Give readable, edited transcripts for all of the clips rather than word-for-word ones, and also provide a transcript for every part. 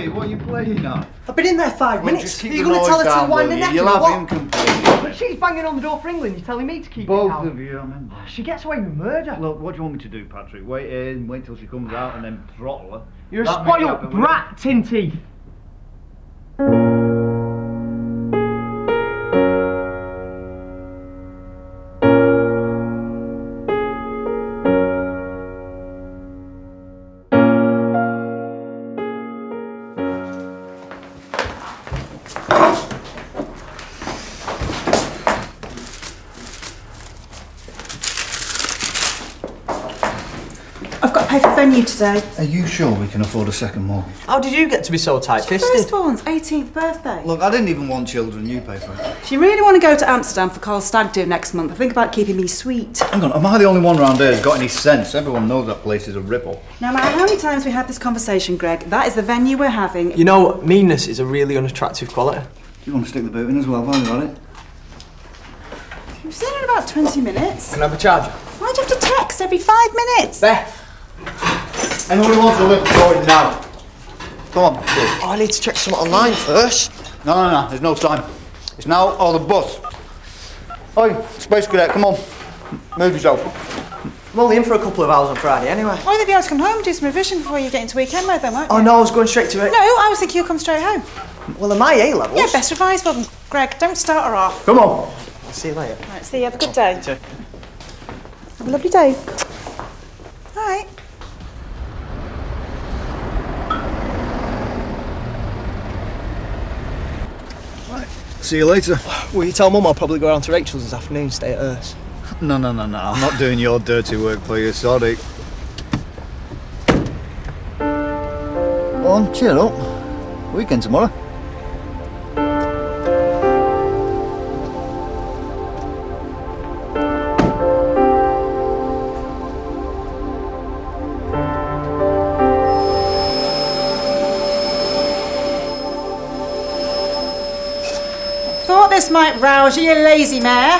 Hey, what are you playing at? I've been in there 5 minutes. You're going to tell her to wind the neck. You'll have him completely. But she's banging on the door for England. You're telling me to keep it out. Both of you, I remember. She gets away with murder. Look, what do you want me to do, Patrick? Wait in, wait till she comes out, and then throttle her. You're a spoiled brat, tin teeth. I've got to pay for venue today. Are you sure we can afford a second mortgage? How did you get to be so tight-fisted? Firstborn's 18th birthday. Look, I didn't even want children, you pay for it. If you really want to go to Amsterdam for Carl's stag do next month, I think about keeping me sweet. Hang on, am I the only one around here who's got any sense? Everyone knows that place is a ripple. No matter how many times we have this conversation, Greg, that is the venue we're having. You know, meanness is a really unattractive quality. Do you want to stick the boot in as well, while you're at it? We've seen in about 20 minutes. Can I have a charger? Why do you have to text every 5 minutes? Beth! Anyone who wants to live forward now. Come on, dude. Oh, I need to check something online first. No, no, no, there's no time. It's now or the bus. Oi, Space Cadet, come on. Move yourself. I'm only in for a couple of hours on Friday anyway. Why don't you be able to come home and do some revision before you get into weekend mode then, won't you? Oh no, I was going straight to it. No, I was thinking you'll come straight home. Well, are my A-levels? Yeah, best revise for them. Greg, don't start her off. Come on. I'll see you later. Right, see you, have a good day. Have a lovely day. All right. See you later. Will you tell Mum I'll probably go round to Rachel's this afternoon and stay at hers? No, no, no, no. I'm not doing your dirty work for you, sorry. Go on, cheer up. Weekend tomorrow. This might rouse you, you lazy mare.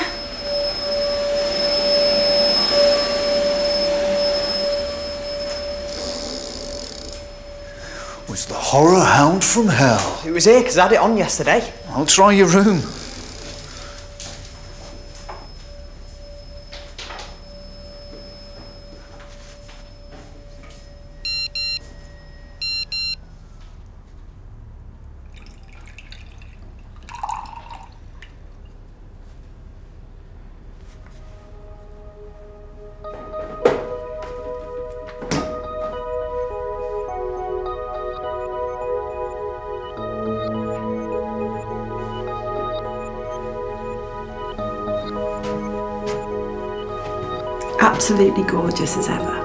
Was the horror hound from hell? It was here because I had it on yesterday. I'll try your room. Absolutely gorgeous as ever.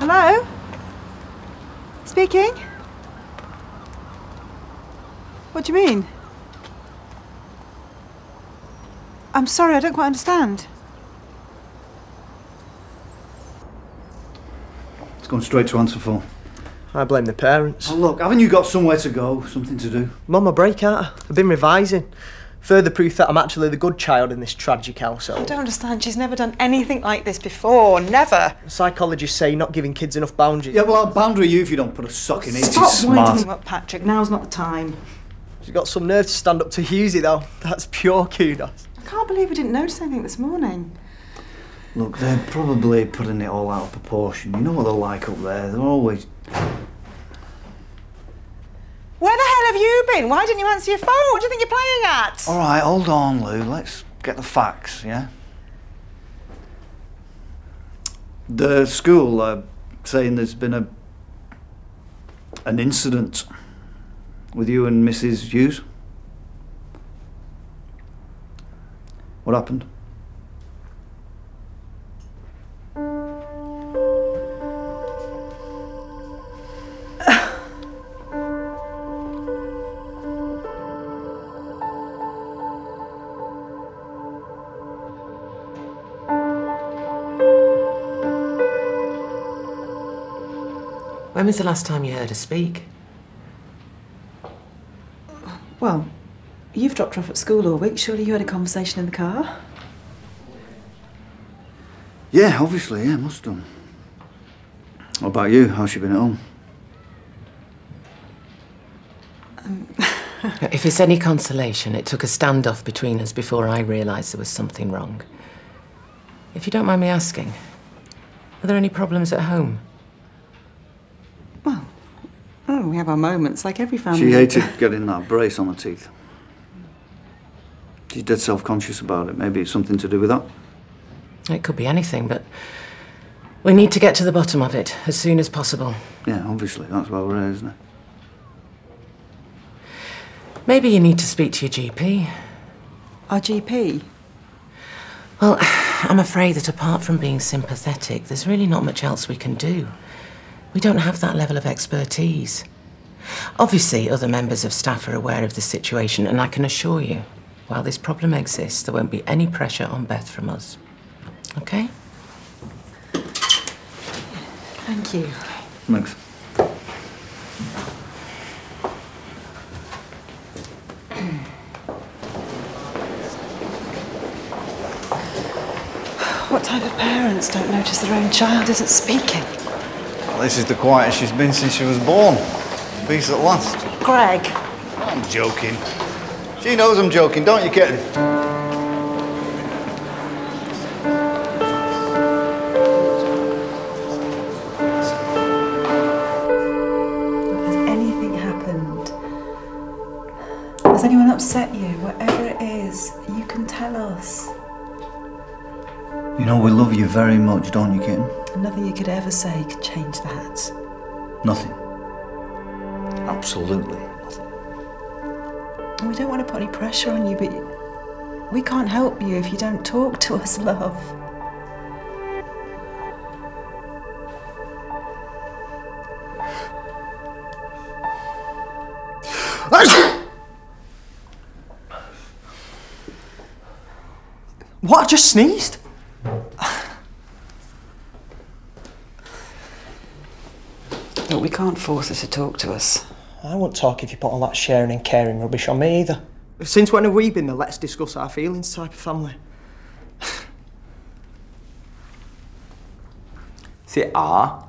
Hello? Speaking? What do you mean? I'm sorry, I don't quite understand. It's gone straight to answer phone. I blame the parents. Oh look, haven't you got somewhere to go, something to do? Mum, I break out. I've been revising. Further proof that I'm actually the good child in this tragic household. I don't understand. She's never done anything like this before. Never. Psychologists say not giving kids enough boundaries. Yeah, well, I'll boundary you if you don't put a sock in it. Stop winding up, Patrick. Now's not the time. She's got some nerve to stand up to Husey, though. That's pure kudos. I can't believe we didn't notice anything this morning. Look, they're probably putting it all out of proportion. You know what they're like up there. They're always... Where the hell have you been? Why didn't you answer your phone? What do you think you're playing at? All right, hold on, Lou. Let's get the facts, yeah? The school saying there's been an incident with you and Mrs. Hughes. What happened? When was the last time you heard her speak? Well, you've dropped her off at school all week. Surely you had a conversation in the car? Yeah, obviously, yeah, must have done. What about you? How's she been at home? If it's any consolation, it took a standoff between us before I realised there was something wrong. If you don't mind me asking, are there any problems at home? Oh, we have our moments, like every family. She hated getting that brace on her teeth. She's dead self-conscious about it. Maybe it's something to do with that. It could be anything, but we need to get to the bottom of it as soon as possible. Yeah, obviously. That's why we're here, isn't it? Maybe you need to speak to your GP. Our GP? Well, I'm afraid that apart from being sympathetic, there's really not much else we can do. We don't have that level of expertise. Obviously, other members of staff are aware of the situation, and I can assure you, while this problem exists, there won't be any pressure on Beth from us. Okay? Thank you. Thanks. What type of parents don't notice their own child isn't speaking? This is the quietest she's been since she was born. Peace at last. Greg. I'm joking. She knows I'm joking, don't you, Kitten? Has anything happened? Has anyone upset you? Whatever it is, you can tell us. You know, we love you very much, don't you, Kitten? Nothing you could ever say could change that. Nothing. Absolutely nothing. We don't want to put any pressure on you, but we can't help you if you don't talk to us, love. What? I just sneezed? Look, we can't force her to talk to us. I won't talk if you put all that sharing and caring rubbish on me either. Since when have we been the let's discuss our feelings type of family? Say, ah,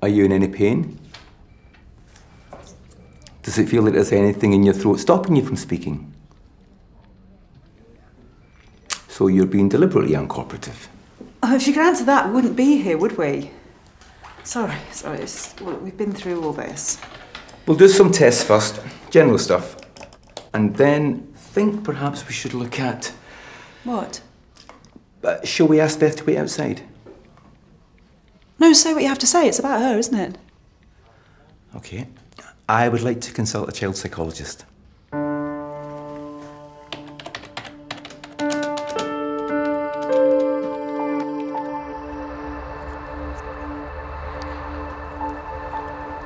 are you in any pain? Does it feel like there's anything in your throat stopping you from speaking? So you're being deliberately uncooperative. Oh, if you could answer that, we wouldn't be here, would we? Sorry, we've been through all this. We'll do some tests first, general stuff. And then think perhaps we should look at... What? Shall we ask Beth to wait outside? No, say what you have to say. It's about her, isn't it? OK. I would like to consult a child psychologist.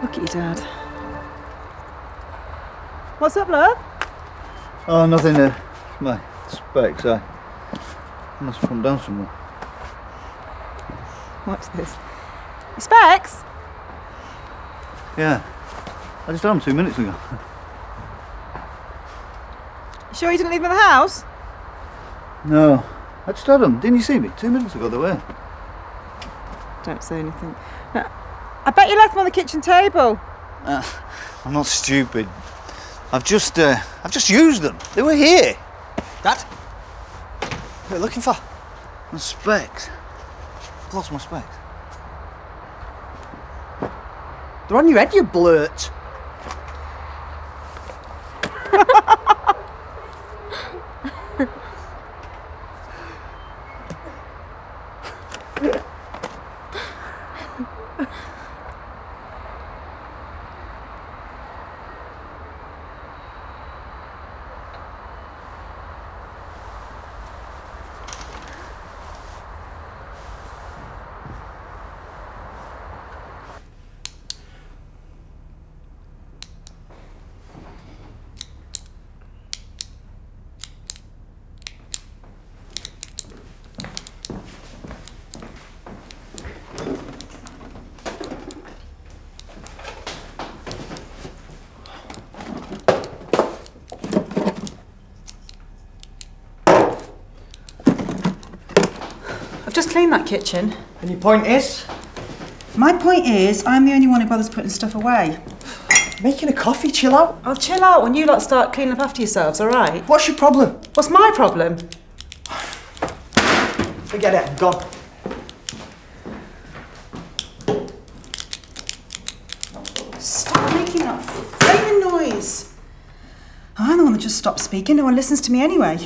Look at your dad. What's up, love? Oh, nothing there. My specs, I must have come down somewhere. What's this? Your specs? Yeah. I just had them 2 minutes ago. You sure you didn't leave them in the house? No. I just had them. Didn't you see me? 2 minutes ago, they were. Don't say anything. No. I bet you left them on the kitchen table. I'm not stupid. I've just used them. They were here. Dad, what are you looking for? My specs. I've lost my specs. They're on your head, you blurt. Just clean that kitchen. And your point is? My point is, I'm the only one who bothers putting stuff away. Making a coffee, chill out. I'll chill out when you lot start cleaning up after yourselves, all right? What's your problem? What's my problem? Forget it, I'm gone. Stop making that flaming noise. I'm the one that just stopped speaking, no one listens to me anyway.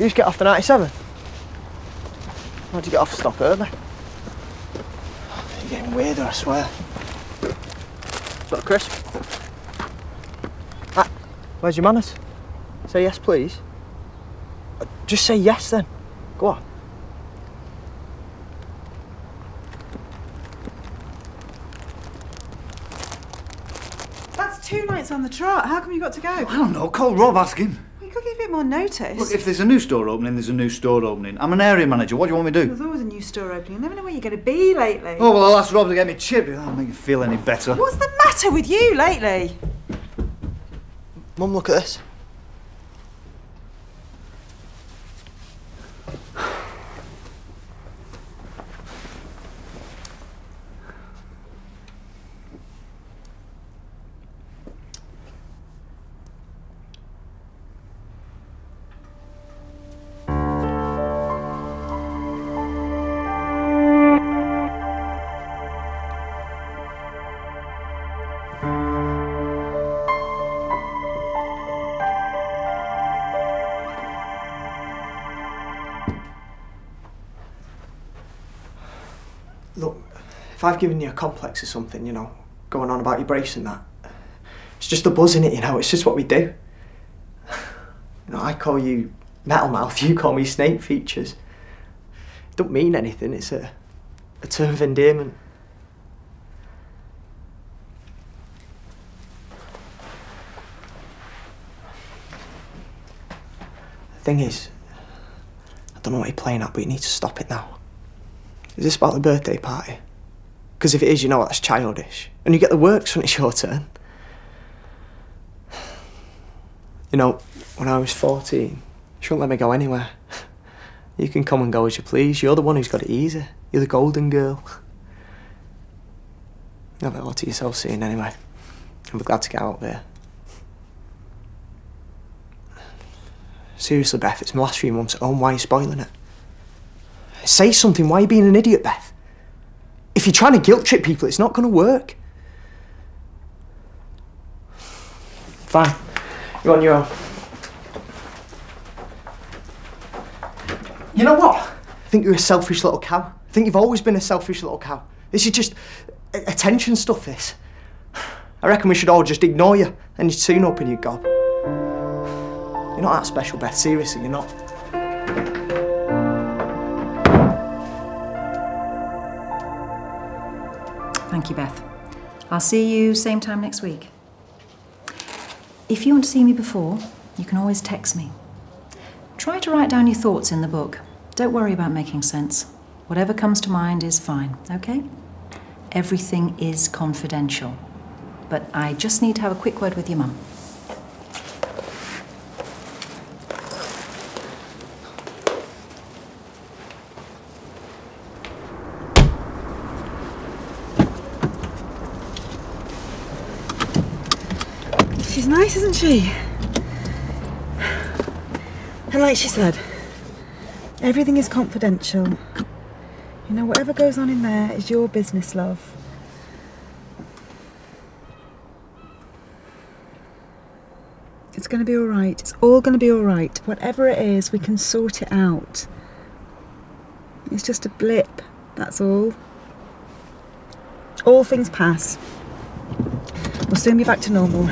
You just get off the 97. How'd you get off stop early? You're getting weirder, I swear. What's up, Chris? Ah, where's your manners? Say yes, please. Just say yes, then. Go on. That's 2 nights on the trot. How come you got to go? I don't know. Call Rob, ask him. Give a bit more notice. Look, if there's a new store opening, there's a new store opening. I'm an area manager, what do you want me to do? There's always a new store opening. I never know where you're going to be lately. Oh, well, I'll ask Rob to get me chip. That'll make you feel any better. What's the matter with you lately? Mum, look at this. Look, if I've given you a complex or something, you know, going on about your brace and that, it's just a buzz, innit, you know, it's just what we do. You know, I call you Metal Mouth, you call me Snake Features. It don't mean anything, it's a term of endearment. The thing is, I don't know what you're playing at, but you need to stop it now. Is this about the birthday party? Because if it is, you know that's childish. And you get the works when it's your turn. You know, when I was 14, you shouldn't let me go anywhere. You can come and go as you please. You're the one who's got it easy. You're the golden girl. Have it all to yourself soon anyway. I'll be glad to get out there. Seriously, Beth, it's my last few months at home. Why are you spoiling it? Say something, why are you being an idiot, Beth? If you're trying to guilt trip people, it's not going to work. Fine, you're on your own. You know what? I think you're a selfish little cow. I think you've always been a selfish little cow. This is just attention stuff, this. I reckon we should all just ignore you and you'd soon open your gob. You're not that special, Beth, seriously, you're not. Thank you, Beth. I'll see you same time next week. If you want to see me before, you can always text me. Try to write down your thoughts in the book. Don't worry about making sense. Whatever comes to mind is fine, okay? Everything is confidential. But I just need to have a quick word with your mum. She's nice, isn't she? And like she said, everything is confidential. You know, whatever goes on in there is your business, love. It's going to be all right. It's all going to be all right. Whatever it is, we can sort it out. It's just a blip, that's all. All things pass. We'll soon be back to normal.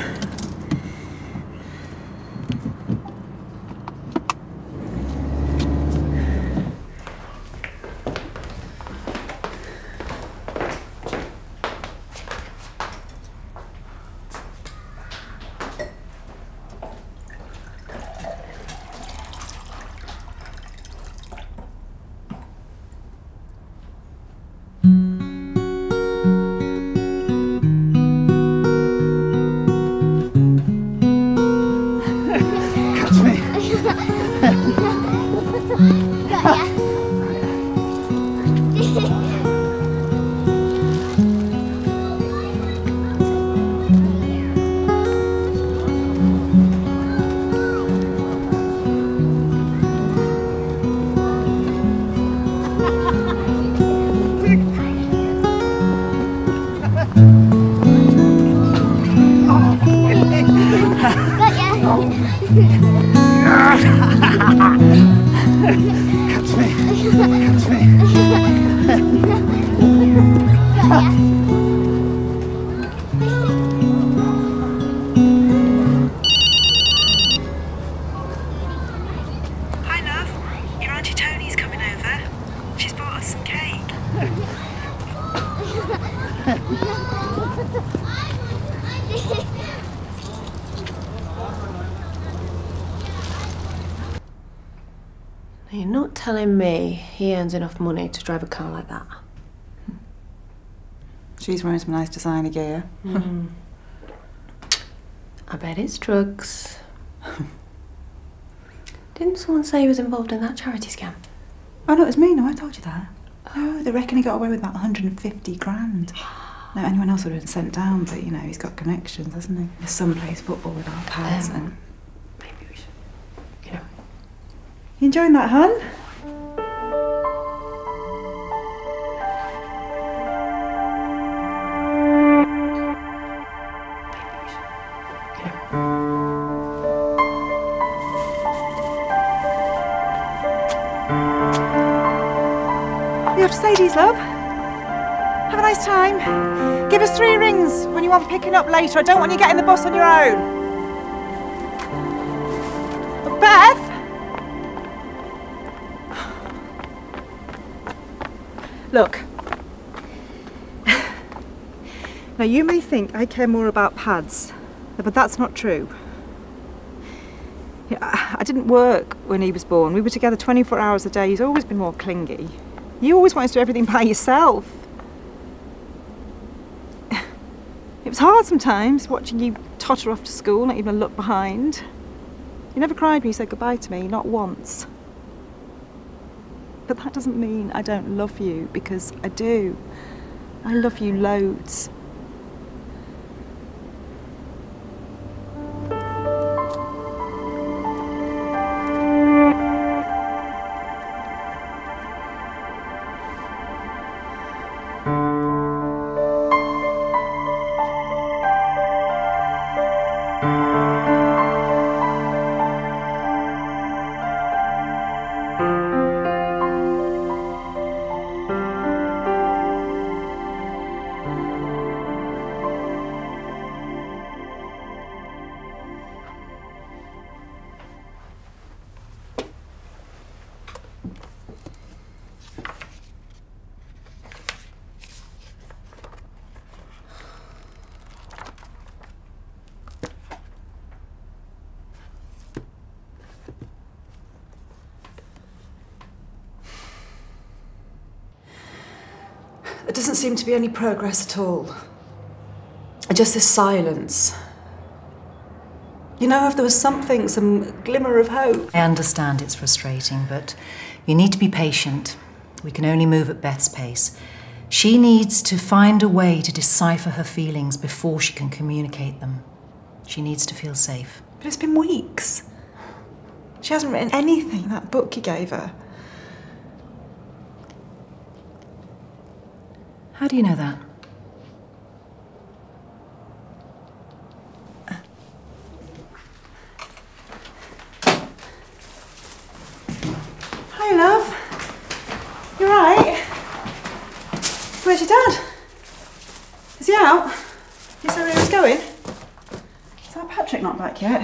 You're not telling me he earns enough money to drive a car like that. She's wearing some nice designer gear. Mm. I bet it's drugs. Didn't someone say he was involved in that charity scam? Oh no, it was me. No, I told you that. Oh, they reckon he got away with about 150 grand. No, anyone else would have been sent down, but you know, he's got connections, hasn't he? There's some plays football with our pals and... You enjoying that, hun? You have to say these, love. Have a nice time. Give us 3 rings when you want picking up later. I don't want you getting the bus on your own. But Beth! Look, now you may think I care more about pads, but that's not true. I didn't work when he was born. We were together 24 hours a day. He's always been more clingy. You always wanted to do everything by yourself. It was hard sometimes watching you totter off to school, not even a look behind. You never cried when you said goodbye to me, not once. But that doesn't mean I don't love you, because I do. I love you loads. There doesn't seem to be any progress at all. Just this silence. You know, if there was something, some glimmer of hope. I understand it's frustrating, but you need to be patient. We can only move at Beth's pace. She needs to find a way to decipher her feelings before she can communicate them. She needs to feel safe. But it's been weeks. She hasn't written anything in that book you gave her. How do you know that? Hi, love. You alright? Where's your dad? Is he out? You said where he was going? Is that Patrick not back yet?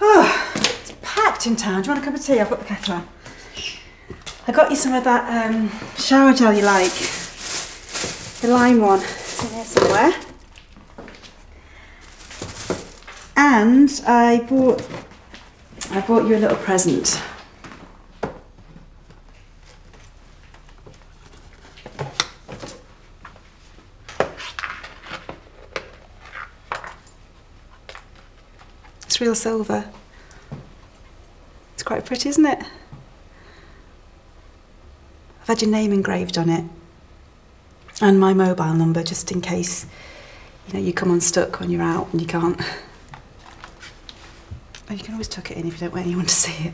Oh, it's packed in town. Do you want a cup of tea? I've got the kettle on. I got you some of that shower gel you like. The lime one. It's in here somewhere. And I bought you a little present. It's real silver. It's quite pretty, isn't it? I've had your name engraved on it and my mobile number, just in case, you know, you come unstuck when you're out and you can't. Oh, you can always tuck it in if you don't want anyone to see it.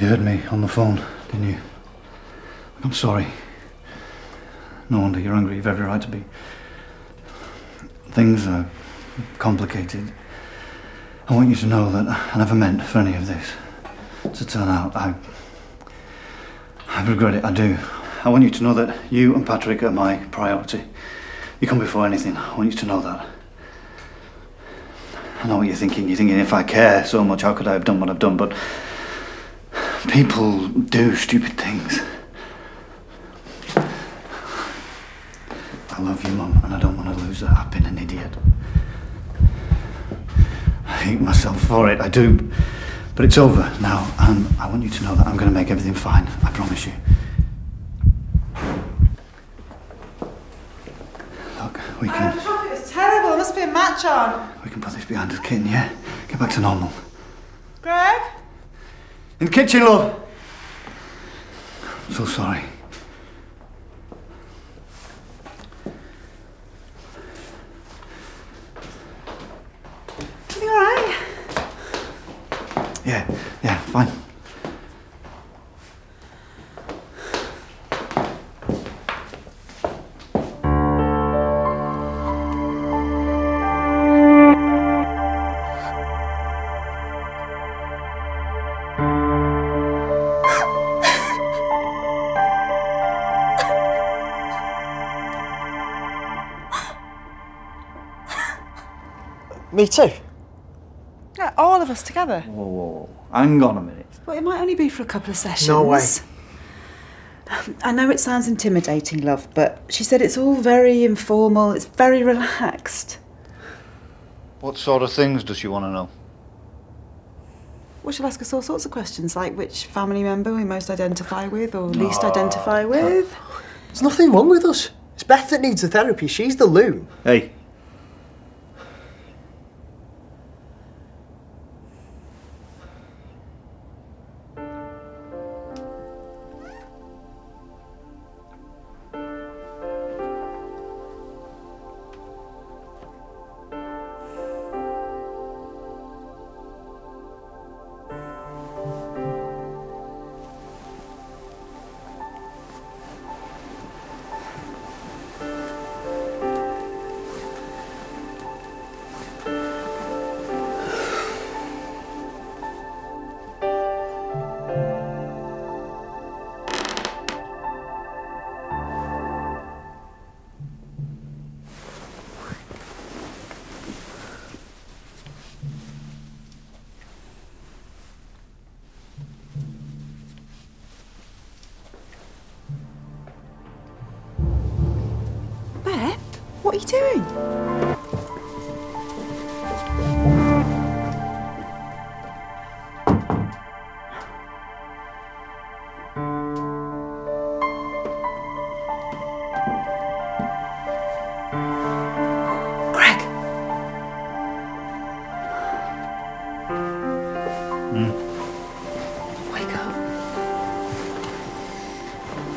You heard me on the phone, didn't you? I'm sorry. No wonder you're angry, you've every right to be. Things are complicated. I want you to know that I never meant for any of this to turn out. I regret it, I do. I want you to know that you and Patrick are my priority. You come before anything, I want you to know that. I know what you're thinking. You're thinking, if I care so much, how could I have done what I've done? But people do stupid things. I love you, Mum, and I don't want to lose her. I've been an idiot. I hate myself for it, I do. But it's over now, and I want you to know that I'm going to make everything fine. I promise you. Look, we can... The traffic is terrible. There must be a match on. We can put this behind us, kitten, yeah? Get back to normal. Greg? In the kitchen, love. I'm so sorry. Everything all right? Yeah, fine. Me too. Yeah, all of us together. Whoa, hang on a minute. Well, it might only be for a couple of sessions. No way. I know it sounds intimidating, love, but she said it's all very informal, it's very relaxed. What sort of things does she want to know? Well, she'll ask us all sorts of questions, like which family member we most identify with or least identify with. There's nothing wrong with us. It's Beth that needs the therapy. She's the loo. Hey. What are you doing? Greg! Wake up.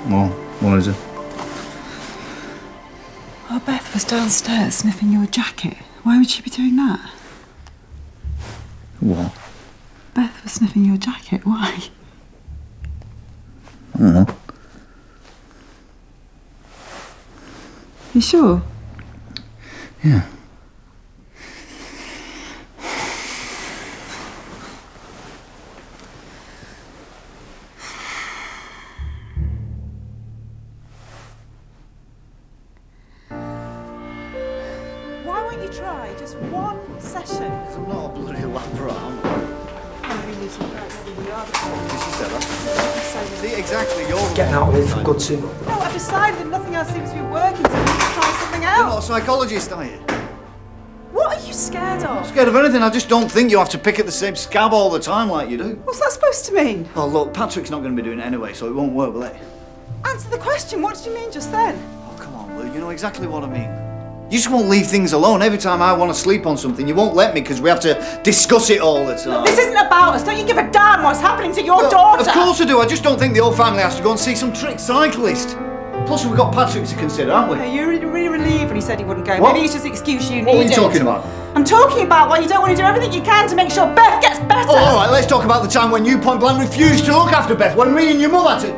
Well, what is it? Well, Beth was downstairs sniffing your jacket. Why would she be doing that? What? Beth was sniffing your jacket. Why? I don't know. You sure? Yeah. Why won't you try just one session? Because I'm not a bloody labra, am I? I really need to find out whether we are. Did she say that? See, exactly, you're getting out of it for good too. No, I've decided that nothing else seems to be working, so we need to try something else. You're not a psychologist, are you? What are you scared of? I'm scared of anything. I just don't think you have to pick at the same scab all the time like you do. What's that supposed to mean? Oh, look, Patrick's not going to be doing it anyway, so it won't work, will it? Answer the question. What did you mean just then? Oh, come on, Lou. You know exactly what I mean. You just won't leave things alone. Every time I want to sleep on something, you won't let me because we have to discuss it all the time. This isn't about us. Don't you give a damn what's happening to your daughter? Of course I do. I just don't think the whole family has to go and see some trick cyclist. Plus, we've got Patrick to consider, haven't we? You're really relieved when he said he wouldn't go. What? Maybe it's just an excuse you need. What are you talking about? I'm talking about why you don't want to do everything you can to make sure Beth gets better. Oh, all right, let's talk about the time when you point blank refused to look after Beth when me and your mum had to.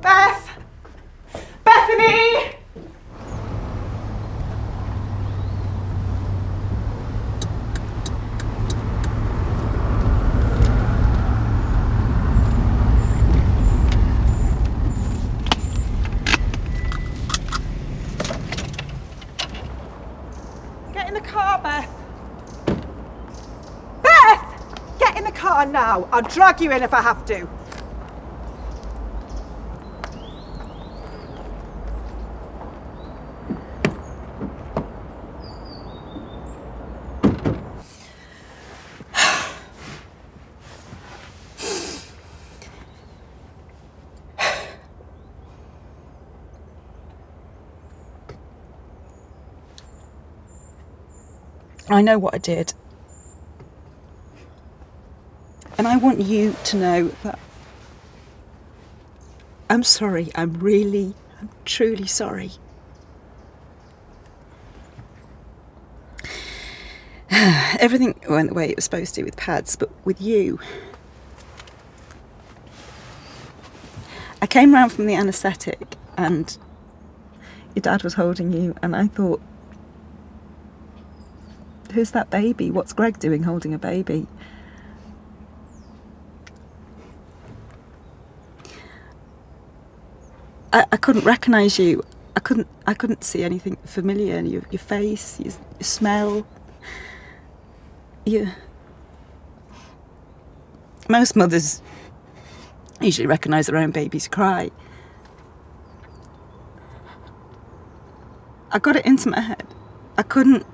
Beth! Bethany! Get in the car, Beth. Beth! Get in the car now. I'll drag you in if I have to. I know what I did, and I want you to know that I'm sorry. I'm truly sorry. Everything went the way it was supposed to with Pads, but with you. I came round from the anaesthetic and your dad was holding you, and I thought, who's that baby? What's Greg doing holding a baby? I couldn't recognise you. I couldn't see anything familiar in your face, your smell. Most mothers usually recognise their own baby's cry. I got it into my head. I couldn't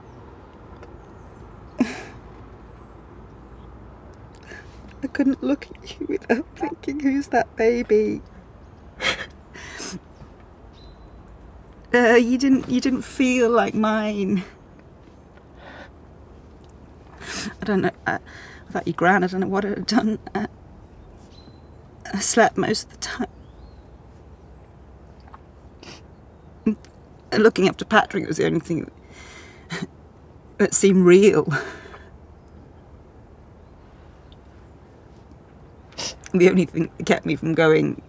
look at you without thinking, who's that baby? You didn't feel like mine. I don't know, without your gran, I don't know what I'd have done. I slept most of the time. Looking after Patrick was the only thing that seemed real. The only thing that kept me from going.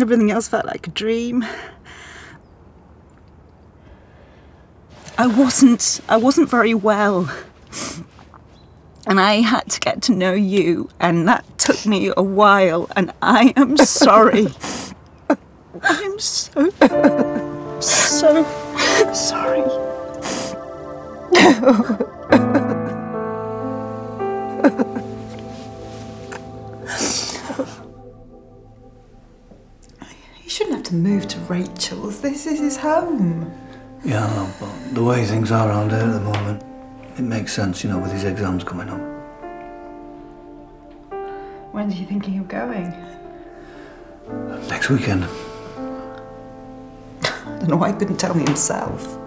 Everything else felt like a dream. I wasn't very well. And I had to get to know you, and that took me a while, and I am sorry. I'm so sorry. to move to Rachel's. This is his home. Yeah, I know, but the way things are around here at the moment, it makes sense, you know, with his exams coming up. When do you think you're going? Next weekend. I don't know why he couldn't tell me himself.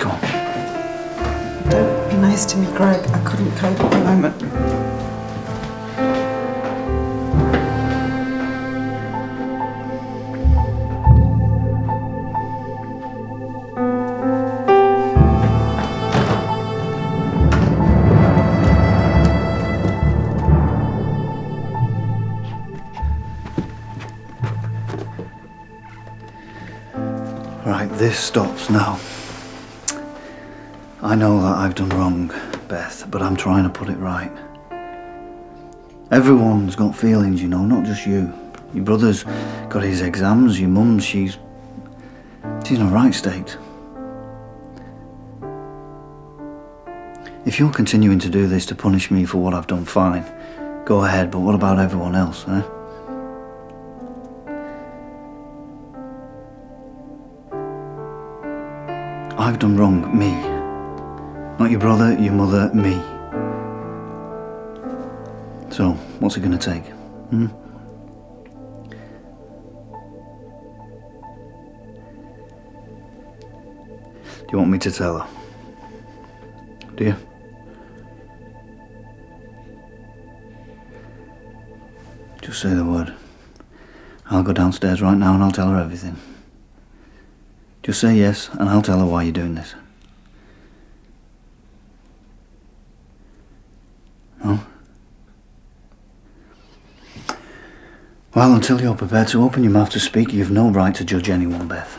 Come on. Don't be nice to me, Greg. I couldn't cope at the moment. Right, this stops now. I know that I've done wrong, Beth, but I'm trying to put it right. Everyone's got feelings, you know, not just you. Your brother's got his exams, your mum, she's in a right state. If you're continuing to do this to punish me for what I've done, fine. Go ahead, but what about everyone else, eh? I've done wrong, me. Not your brother, your mother, me. So, what's it gonna take? Hmm? Do you want me to tell her? Do you? Just say the word. I'll go downstairs right now and I'll tell her everything. Just say yes, and I'll tell her why you're doing this. No? Well, until you're prepared to open your mouth to speak, you've no right to judge anyone, Beth.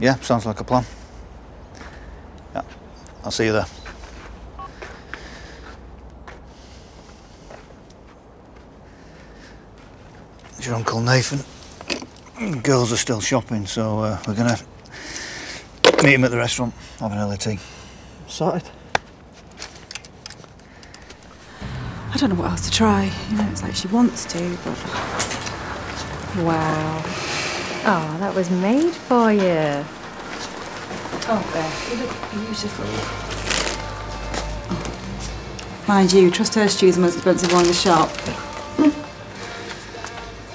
Yeah, sounds like a plan. Yeah, I'll see you there. It's your Uncle Nathan. The girls are still shopping, so we're gonna meet him at the restaurant, have an early tea. Sorted. I don't know what else to try. You know, it's like she wants to, but... Wow. Oh, that was made for you. Oh, Beth, you look beautiful. Oh. Mind you, trust her to choose the most expensive one in the shop. Do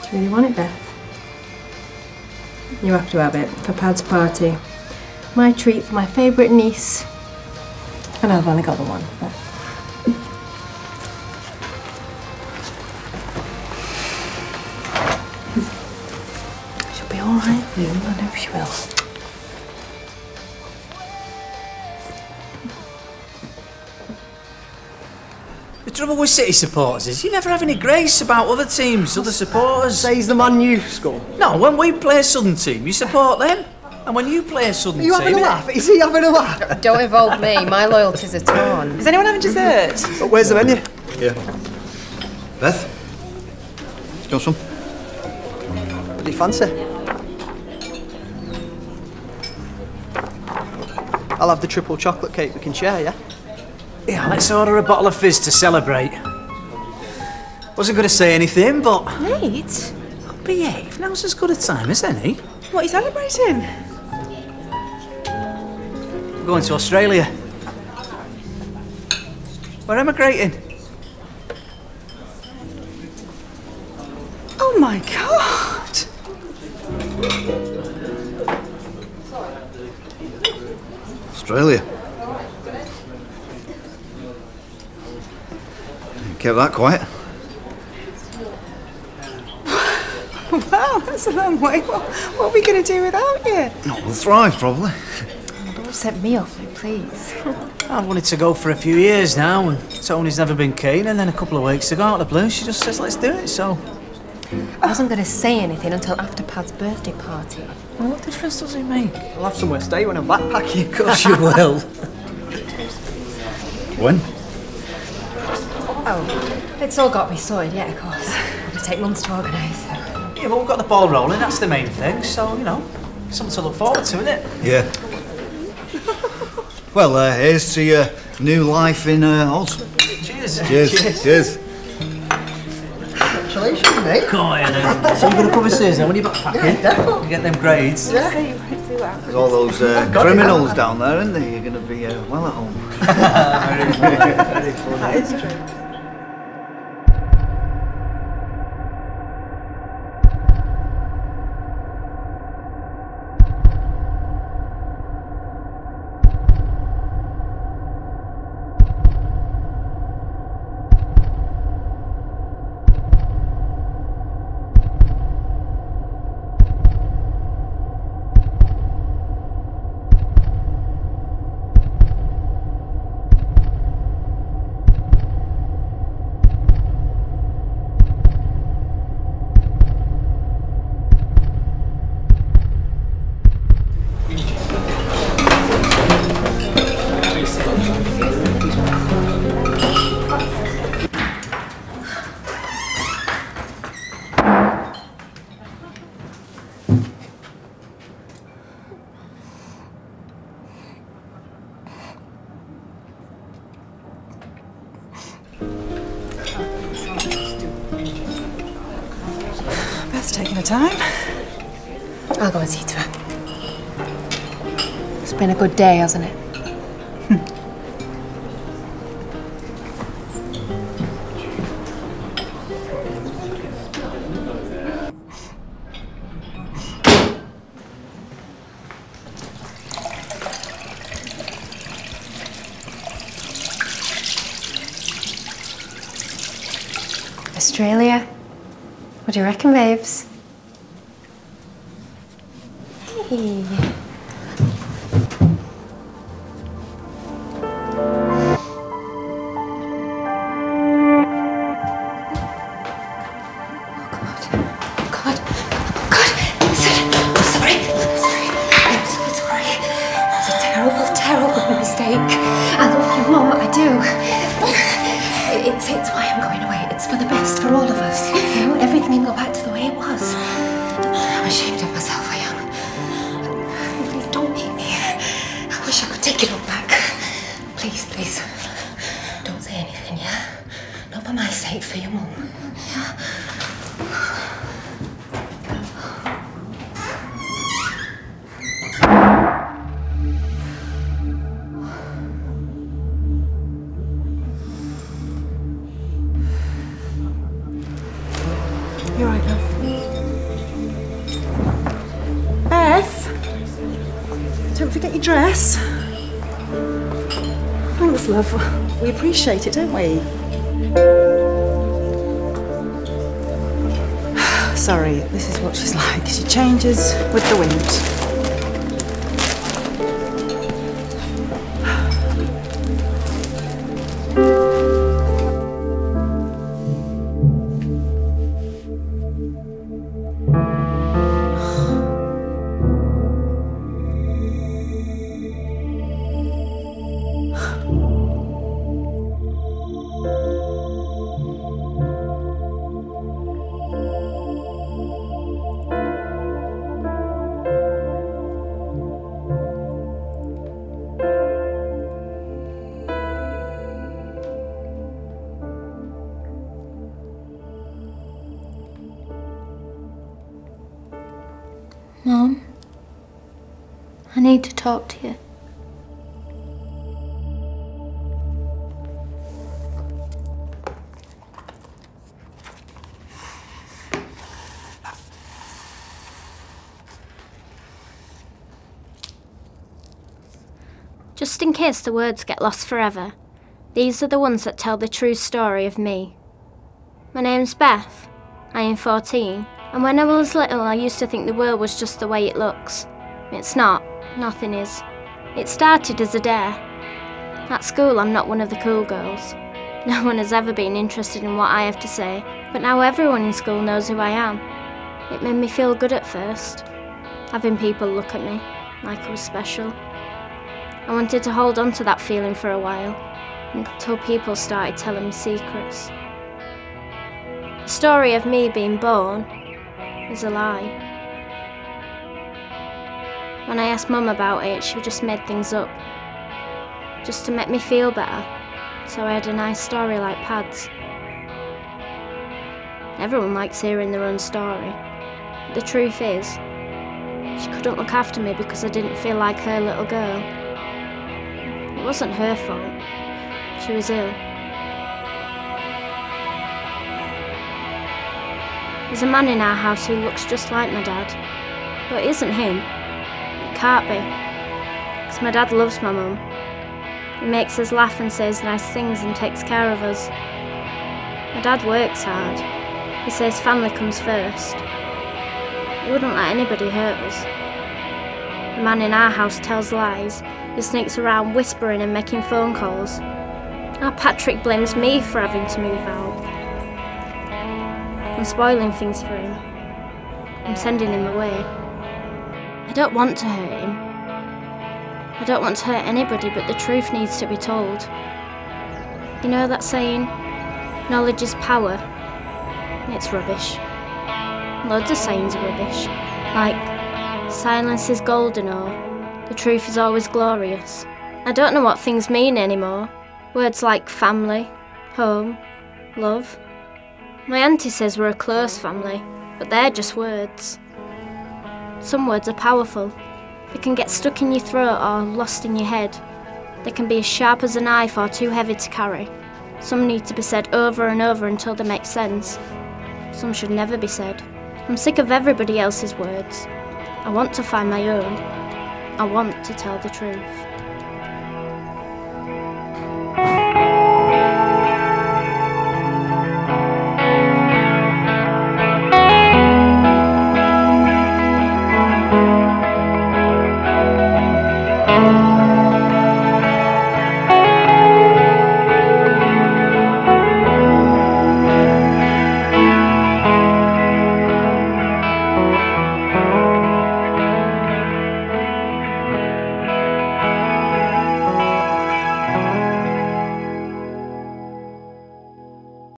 you really want it, Beth? You have to have it for Pad's party. My treat for my favourite niece. I know I've only got the one, but... All right, Lou, I know she will. The trouble with City supporters is you never have any grace about other teams, other supporters. Says the man you score. No, when we play a Southern team, you support them. And when you play a Southern team... Are you having a laugh? Is he having a laugh? Don't involve me, my loyalties are torn. Is anyone having dessert? But where's the menu? Yeah. Beth? Got some? What do you fancy? I'll have the triple chocolate cake we can share, yeah? Yeah, let's order a bottle of fizz to celebrate. Wasn't going to say anything, but... Mate? Oh, behave. Now's as good a time as any. What are you celebrating? We're going to Australia. We're emigrating. Oh, my God! Australia. Kept that quiet. Wow, that's a long way. What are we going to do without you? Oh, we'll thrive, probably. Don't set me off, please. I've wanted to go for a few years now, and Tony's never been keen, and then a couple of weeks ago, out of the blue, she just says, let's do it, so... I wasn't going to say anything until after Pad's birthday party. Well, what difference does it make? I'll have somewhere to stay when I'm backpacking. Of course you will. When? Oh, it's all got to be sorted, yeah, of course. It'll take months to organise. Yeah, well, we've got the ball rolling, that's the main thing, so, you know, something to look forward to, isn't it? Yeah. Well, here's to your new life in Oslo. Cheers. Cheers. Cheers. Cheers. Congratulations, mate. Come on, then. So you're going to come and see us now when you're backpacking? Yeah, definitely. You get them grades. Yeah. There's all those criminals down there, aren't there? You're going to be well at home. Very funny. Very funny. That is true. Beth's taking her time. I'll go and see to her. It's been a good day, hasn't it? Australia. What do you reckon, babes? Hey. It's why I'm going away. It's for the best for all of us. You know, everything can go back to the way it was. I'm ashamed of myself, I am. Please don't hate me. I wish I could take it all back. Please, please. Don't say anything, yeah? Not for my sake, for your mum. Yeah? You're right, love. Beth, don't forget your dress. Thanks, love. We appreciate it, don't we? Sorry, this is what she's like. She changes with the wind. Mom, I need to talk to you. Just in case the words get lost forever, these are the ones that tell the true story of me. My name's Beth. I am 14. And when I was little, I used to think the world was just the way it looks. It's not. Nothing is. It started as a dare. At school, I'm not one of the cool girls. No one has ever been interested in what I have to say, but now everyone in school knows who I am. It made me feel good at first, having people look at me like I was special. I wanted to hold on to that feeling for a while, until people started telling me secrets. The story of me being born is a lie. When I asked Mum about it, she just made things up, just to make me feel better, so I had a nice story like Pad's. Everyone likes hearing their own story, but the truth is, she couldn't look after me because I didn't feel like her little girl. It wasn't her fault, she was ill. There's a man in our house who looks just like my dad, but it isn't him. It can't be, because my dad loves my mum. He makes us laugh and says nice things and takes care of us. My dad works hard. He says family comes first. He wouldn't let anybody hurt us. The man in our house tells lies. He sneaks around whispering and making phone calls. Now Patrick blames me for having to move out. I'm spoiling things for him. I'm sending him away. I don't want to hurt him. I don't want to hurt anybody, but the truth needs to be told. You know that saying, knowledge is power? It's rubbish. Loads of sayings are rubbish. Like, silence is golden, or the truth is always glorious. I don't know what things mean anymore. Words like family, home, love. My auntie says we're a close family, but they're just words. Some words are powerful. They can get stuck in your throat or lost in your head. They can be as sharp as a knife or too heavy to carry. Some need to be said over and over until they make sense. Some should never be said. I'm sick of everybody else's words. I want to find my own. I want to tell the truth.